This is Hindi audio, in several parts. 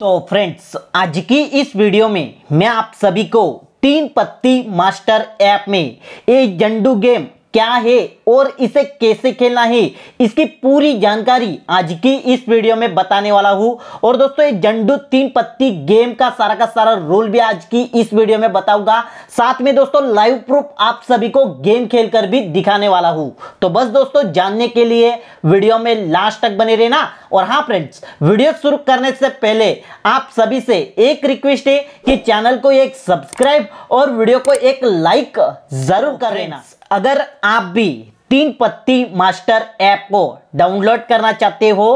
तो फ्रेंड्स, आज की इस वीडियो में मैं आप सभी को तीन पत्ती मास्टर ऐप में ये ज़ंडू गेम क्या है और इसे कैसे खेलना है इसकी पूरी जानकारी आज की इस वीडियो में बताने वाला हूं। और दोस्तों, ये ज़ंडू तीन पत्ती गेम का सारा रूल भी आज की इस वीडियो में बताऊंगा। साथ में दोस्तों लाइव प्रूफ आप सभी को गेम खेलकर भी दिखाने वाला हूं। तो बस दोस्तों, जानने के लिए वीडियो में लास्ट तक बने रहना। और हाँ फ्रेंड्स, वीडियो शुरू करने से पहले आप सभी से एक रिक्वेस्ट है कि चैनल को एक सब्सक्राइब और वीडियो को एक लाइक जरूर कर लेना। अगर आप भी तीन पत्ती मास्टर ऐप को डाउनलोड करना चाहते हो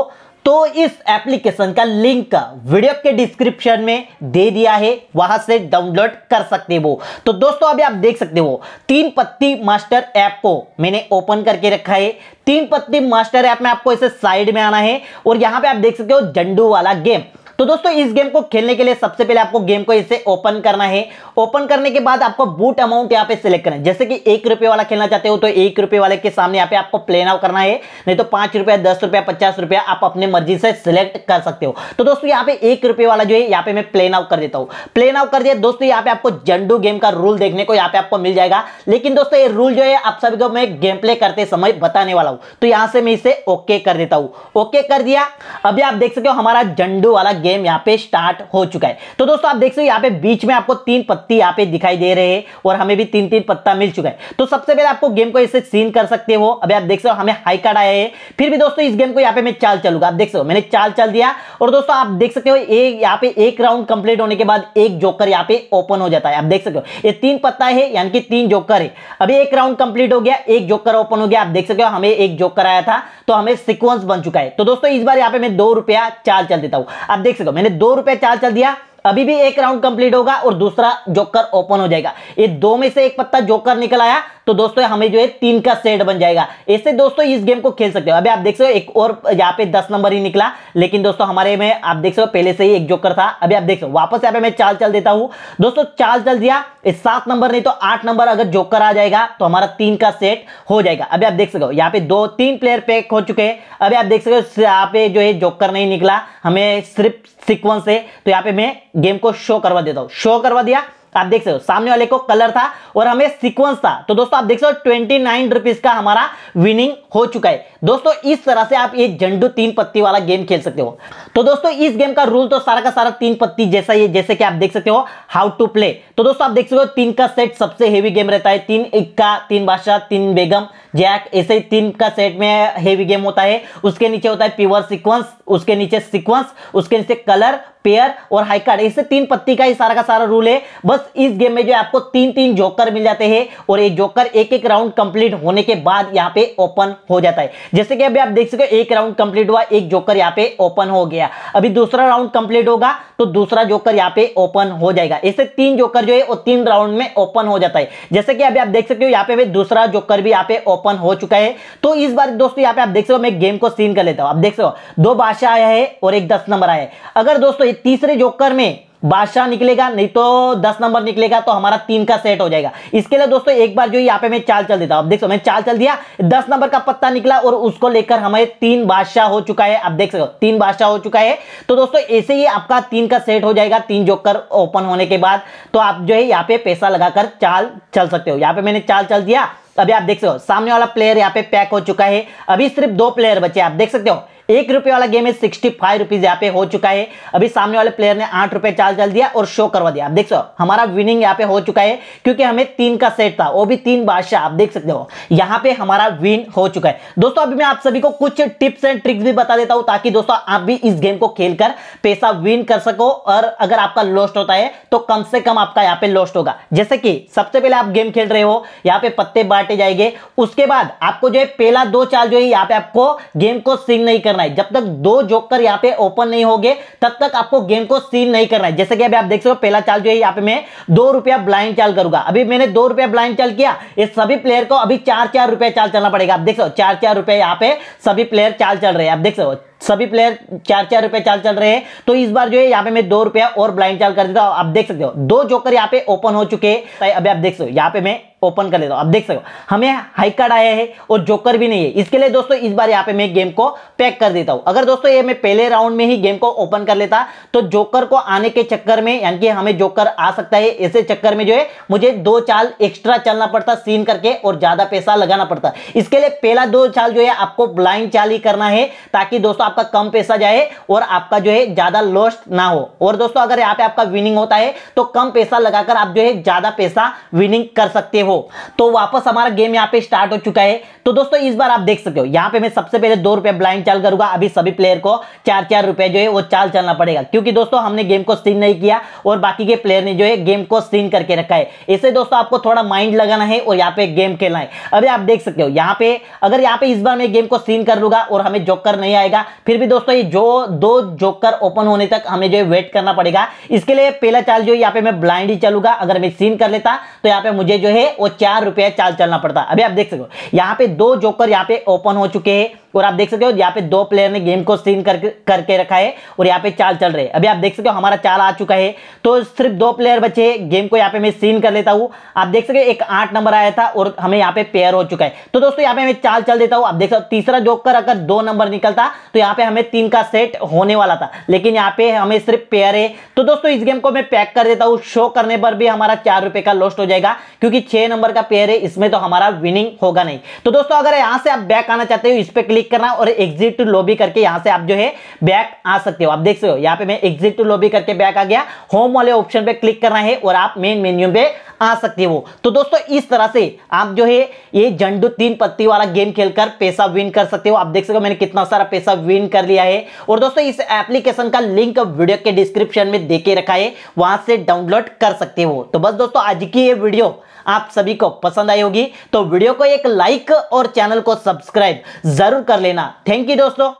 तो इस एप्लीकेशन का लिंक वीडियो के डिस्क्रिप्शन में दे दिया है, वहां से डाउनलोड कर सकते हो। तो दोस्तों, अभी आप देख सकते हो तीन पत्ती मास्टर ऐप को मैंने ओपन करके रखा है। तीन पत्ती मास्टर ऐप में आपको इसे साइड में आना है और यहां पे आप देख सकते हो ज़ंडू वाला गेम। तो दोस्तों, इस गेम को खेलने के लिए सबसे पहले आपको गेम को इसे ओपन करना है। ओपन करने के बाद आपको बूट अमाउंट यहाँ पे सिलेक्ट करना है। जैसे कि 1 रुपये वाला खेलना चाहते हो तो 1 रुपये वाले के सामने यहाँ पे आपको प्ले नाउ करना है, नहीं तो 5 रुपया, 10 रुपया, 50 रुपया आप अपने मर्जी से सिलेक्ट कर सकते हो। तो दोस्तों, यहाँ पे 1 रुपये वाला जो है यहाँ पे मैं प्ले नाउ कर देता हूँ। प्ले नाउ कर दिया दोस्तों, यहाँ पे आपको ज़ंडू गेम का रूल देखने को यहाँ पे आपको मिल जाएगा। लेकिन दोस्तों, ये रूल जो है आप सभी को मैं गेम प्ले करते समय बताने वाला हूँ। तो यहाँ से मैं इसे ओके कर देता हूँ। ओके कर दिया। अभी आप देख सकते हो हमारा ज़ंडू वाला गेम यहाँ पे स्टार्ट हो चुका है। तो दोस्तों, आप देख सकते हो यहाँ पे बीच में आपको तीन पत्ती यहाँ पे दिखाई दे रहे हैं और हमें भी तीन पत्ता मिल चुका है। तो सबसे पहले आपको गेम को ऐसे सीन कर सकते हो। अभी आप देख सकते हो हमें हाई कार्ड आया है। फिर भी दोस्तों, इस गेम को यहाँ पे मैं चाल चलूंगा। आप देख सकते हो मैंने चाल चल दिया। और दोस्तों, आप देख सकते हो यहाँ पे एक राउंड कंप्लीट होने के बाद एक जोकर यहाँ पे ओपन हो जाता है। आप देख सकते हो ये 3 पत्ता है, यानी कि 3 जोकर है। अभी एक राउंड कंप्लीट हो गया, एक जोकर ओपन हो गया। आप देख सकते हो हमें एक जोकर आया था तो हमें सिक्वेंस बन चुका है। तो दोस्तों, इस बार यहाँ पे मैं 2 रुपया चाल चल देता हूँ। आप देख सकते हो मैंने 2 रुपए चाल चल दिया। अभी भी एक राउंड कंप्लीट होगा और दूसरा जोकर ओपन हो जाएगा। ये 2 में से 1 पत्ता जोकर निकल आया तो दोस्तों हमें जो है 3 का सेट बन जाएगा। ऐसे दोस्तों इस गेम को खेल सकते हो। अभी आप देख सकते हो एक और यहाँ पे 10 नंबर ही निकला, लेकिन दोस्तों हमारे में आप देख सकते हो पहले से ही एक जोकर था। अभी आप देख सकते हो वापस यहाँ पे मैं चाल चल देता हूँ। दोस्तों चाल चल दिया। 7 नंबर नहीं तो 8 नंबर अगर जोकर आ जाएगा तो हमारा 3 का सेट हो जाएगा। अभी आप देख सकते हो यहाँ पे 2-3 प्लेयर पैक हो चुके हैं। अभी आप देख सकते हो यहाँ पे जो है जोकर नहीं निकला, हमें सिर्फ सिक्वेंस है। तो यहाँ पे मैं गेम को शो करवा देता हूँ। शो करवा दिया। आप देख सकते हो सामने वाले को कलर था और हमें सीक्वेंस था। तो दोस्तों आप देख सकते हो 29 रुपीज का हमारा विनिंग हो चुका है। दोस्तों इस तरह से आप ये ज़ंडू 3 पत्ती वाला गेम खेल सकते हो। तो दोस्तों इस गेम का रूल तो सारा का सारा 3 पत्ती जैसा ही है, जैसे कि आप देख सकते हो हाउ टू प्ले। तो दोस्तों आप देख सकते हो 3 का सेट सबसे हेवी गेम रहता है। 3 इक्का, 3 बादशाह, 3 बेगम, जैक, ऐसे 3 का सेट में हेवी गेम होता है। उसके नीचे होता है प्योर सीक्वेंस, उसके नीचे सीक्वेंस, उसके नीचे कलर, पेयर और हाई कार्ड। इससे 3 पत्ती का ही सारा का सारा रूल है। बस इस गेम में जो आपको 3-3 जोकर मिल जाते हैं और ये जोकर 1-1 राउंड कंप्लीट होने के बाद यहाँ पे ओपन हो जाता है। जैसे कि अभी आप देख सकते हो 1 राउंड कंप्लीट हुआ, 1 जोकर यहाँ पे ओपन हो गया। अभी दूसरा राउंड कंप्लीट होगा तो दूसरा जोकर यहाँ पे ओपन हो जाएगा। ऐसे 3 जोकर जो है वो 3 राउंड में ओपन हो जाता है। जैसे कि अभी आप देख सकते हो यहाँ पे दूसरा जोकर भी यहाँ पे ओपन हो चुका है। तो इस बार दोस्तों यहाँ पे आप देख सकते हो मैं गेम को सीन कर लेता हूँ। आप देख सकते हो 2 बादशाह आया है और एक 10 नंबर आया है। अगर दोस्तों ये तीसरे जोकर में बादशाह निकलेगा नहीं तो 10 नंबर निकलेगा तो हमारा 3 का सेट हो जाएगा। इसके लिए दोस्तों एक बार जो यहाँ पे मैं चाल चल देता हूँ। आप देख सकते हो मैं चाल चल दिया। 10 नंबर का पत्ता निकला और उसको लेकर हमें 3 बादशाह हो चुका है। आप देख सकते हो 3 बादशाह हो चुका है। तो दोस्तों ऐसे ही आपका 3 का सेट हो जाएगा 3 जोकर ओपन होने के बाद। तो आप जो है यहाँ पे पैसा लगाकर चाल चल सकते हो। यहाँ पे मैंने चाल चल दिया। अभी आप देख सकते हो सामने वाला प्लेयर यहाँ पे पैक हो चुका है। अभी सिर्फ 2 प्लेयर बचे। आप देख सकते हो 1 रुपये वाला गेम है, 65 रुपीज यहाँ पे हो चुका है। अभी सामने वाले प्लेयर ने 8 रुपये चाल चल दिया और शो करवा दिया। आप देख सकते हो हमारा विनिंग यहाँ पे हो चुका है, क्योंकि हमें 3 का सेट था, वो भी 3 बादशाह। आप देख सकते हो यहाँ पे हमारा विन हो चुका है। दोस्तों अभी मैं आप सभी को कुछ टिप्स एंड ट्रिक्स भी बता देता हूँ, ताकि दोस्तों आप भी इस गेम को खेलकर पैसा विन कर सको। और अगर आपका लॉस्ट होता है तो कम से कम आपका यहाँ पे लॉस्ट होगा। जैसे कि सबसे पहले आप गेम खेल रहे हो, यहाँ पे पत्ते बांटे जाएंगे। उसके बाद आपको जो है पहला 2 चाल जो है यहाँ पे आपको गेम को सीन नहीं करना है। जब तक 2 जोकर यहाँ पे ओपन नहीं होंगे तब तक आपको गेम को सीन नहीं करना है। जैसे कि अभी आप देख सकते हो पहला चाल जो है यहाँ पे मैं 2 रुपया ब्लाइंड चाल करूंगा। अभी मैंने 2 रुपया ब्लाइंड चाल किया। ये सभी प्लेयर को अभी 4-4 रुपया चाल चलना पड़ेगा। आप देख सकते हो 4-4 रुपया यहाँ पे सभी प्लेयर चाल चल रहे हैं। आप देख सकते हो सभी प्लेयर 4-4 रुपये चाल चल रहे हैं। तो इस बार जो है यहाँ पे मैं 2 रुपया और ब्लाइंड चाल कर देता हूँ। आप देख सकते हो 2 जोकर यहाँ पे ओपन हो चुके हैं। अभी आप देख सकते हो यहाँ पे मैं ओपन कर लेता हूं। आप देख सकते हो हमें हाई कार्ड आया है और जोकर भी नहीं है। इसके लिए दोस्तों इस बार यहाँ पे मैं गेम को पैक कर देता हूं। अगर दोस्तों ये मैं पहले राउंड में ही गेम को ओपन कर लेता तो जोकर को आने के चक्कर में, यानी कि हमें जोकर आ सकता है ऐसे चक्कर में जो है मुझे दो चाल एक्स्ट्रा चलना पड़ता सीन करके और ज्यादा पैसा लगाना पड़ता। इसके लिए पहला दो चाल जो है आपको ब्लाइंड चाल ही करना है ताकि दोस्तों आपका कम पैसा जाए और आपका जो है ज्यादा लॉस ना हो। और दोस्तों अगर यहाँ पे आपका विनिंग होता है तो कम पैसा लगाकर आप जो है ज्यादा पैसा विनिंग कर सकते हो। तो वापस हमारा गेम यहाँ पे स्टार्ट हो चुका है। तो दोस्तों इस बार आप देख सकते हो यहाँ पे मैं सबसे पहले ₹2 ब्लाइंड चाल करूंगा। अभी सभी प्लेयर को ₹4-4 जो है वो चाल चलना पड़ेगा क्योंकि दोस्तों हमने गेम को सीन नहीं किया और बाकी के प्लेयर ने जो है गेम को सीन करके रखा है। ऐसे दोस्तों आपको थोड़ा माइंड लगाना है और यहाँ पे गेम खेलना है। अभी आप देख सकते हो यहाँ पे अगर यहाँ पे इस बार मैं गेम को सीन कर लूंगा और हमें जोकर नहीं आएगा फिर भी दोस्तों ये जो दो जोकर ओपन होने तक हमें जो है वेट करना पड़ेगा। इसके लिए पहला चाल जो है यहाँ पे मैं ब्लाइंड ही चलूंगा। अगर मैं सीन कर लेता तो यहाँ पे मुझे जो है वो ₹4 चाल चलना पड़ता। अभी आप देख सको यहाँ पे दो जोकर यहाँ पे ओपन हो चुके हैं और आप देख सकते हो यहाँ पे दो प्लेयर ने गेम को सीन करके रखा है और यहाँ पे चाल चल रहे हैं। अभी आप देख सकते हो हमारा चाल आ चुका है तो सिर्फ दो प्लेयर बचे हैं। गेम को यहाँ पे मैं सीन कर लेता हूँ। आप देख सकते हो एक 8 नंबर आया था और हमें यहाँ पे पेयर हो चुका है। तो दोस्तों यहाँ पे मैं चाल चल देता हूँ। आप देख सकते हो तीसरा जोकर अगर 2 नंबर निकलता तो यहाँ पे हमें 3 का सेट होने वाला था लेकिन यहाँ पे हमें सिर्फ पेयर है। तो दोस्तों इस गेम को मैं पैक कर देता हूँ। शो करने पर भी हमारा ₹4 का लॉस्ट हो जाएगा क्योंकि 6 नंबर का पेयर है, इसमें तो हमारा विनिंग होगा नहीं। तो दोस्तों अगर यहाँ से आप बैक आना चाहते हो इस पर क्लिक करना और एग्जिट टू लॉबी करके यहां से आप जो है बैक आ सकते हो। आप देख सकते हो यहाँ पे मैं एग्जिट टू लॉबी करके बैक आ गया। होम वाले ऑप्शन पे क्लिक करना है और आप मेन मेन्यू पे आ सकते हो। तो दोस्तों इस तरह से आप जो है ये झंडू 3 पत्ती वाला गेम खेलकर पैसा विन कर सकते हो। आप देख सकते हो मैंने कितना सारा पैसा विन कर लिया है। और दोस्तों इस एप्लीकेशन का लिंक वीडियो के डिस्क्रिप्शन में देके रखा है, वहां से डाउनलोड कर सकते हो। तो बस दोस्तों आज की ये वीडियो आप सभी को पसंद आई होगी तो वीडियो को एक लाइक और चैनल को सब्सक्राइब जरूर कर लेना। थैंक यू दोस्तों।